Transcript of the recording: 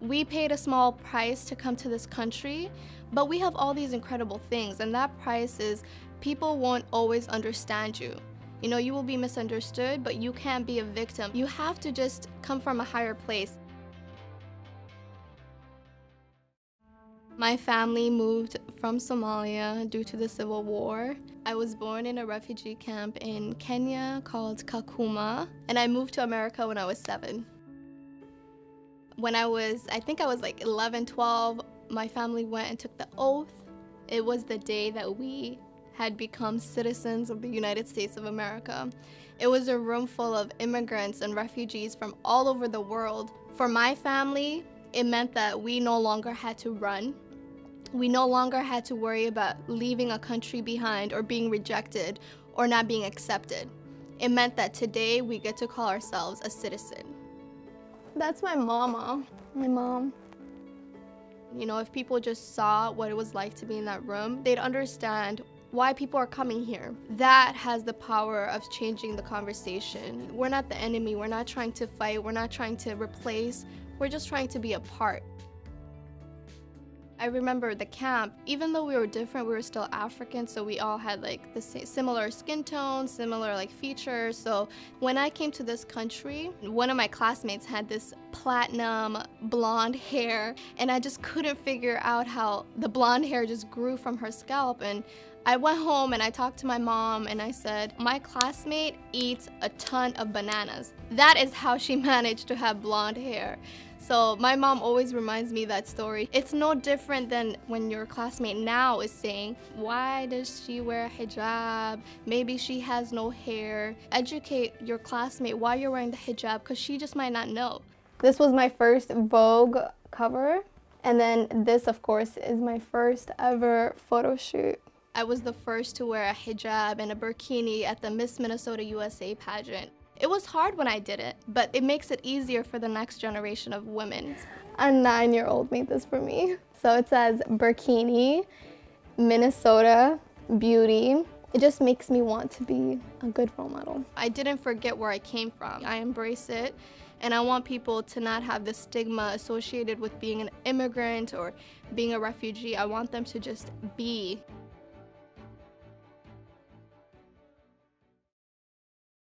We paid a small price to come to this country, but we have all these incredible things, and that price is people won't always understand you. You know, you will be misunderstood, but you can't be a victim. You have to just come from a higher place. My family moved from Somalia due to the civil war. I was born in a refugee camp in Kenya called Kakuma, and I moved to America when I was 7. When I think I was like 11, 12, my family went and took the oath. It was the day that we had become citizens of the United States of America. It was a room full of immigrants and refugees from all over the world. For my family, it meant that we no longer had to run. We no longer had to worry about leaving a country behind or being rejected or not being accepted. It meant that today we get to call ourselves a citizen. That's my mama, my mom. You know, if people just saw what it was like to be in that room, they'd understand why people are coming here. That has the power of changing the conversation. We're not the enemy, we're not trying to fight, we're not trying to replace. We're just trying to be a part. I remember the camp, even though we were different, we were still African, so we all had like the similar skin tone, similar like features. So when I came to this country, one of my classmates had this platinum blonde hair, and I just couldn't figure out how the blonde hair just grew from her scalp. And I went home and I talked to my mom and I said, my classmate eats a ton of bananas. That is how she managed to have blonde hair. So my mom always reminds me that story. It's no different than when your classmate now is saying, why does she wear a hijab? Maybe she has no hair. Educate your classmate why you're wearing the hijab, because she just might not know. This was my first Vogue cover. And then this, of course, is my first ever photo shoot. I was the first to wear a hijab and a burkini at the Miss Minnesota USA pageant. It was hard when I did it, but it makes it easier for the next generation of women. A 9-year-old made this for me. So it says, burkini, Minnesota, beauty. It just makes me want to be a good role model. I didn't forget where I came from. I embrace it, and I want people to not have the stigma associated with being an immigrant or being a refugee. I want them to just be.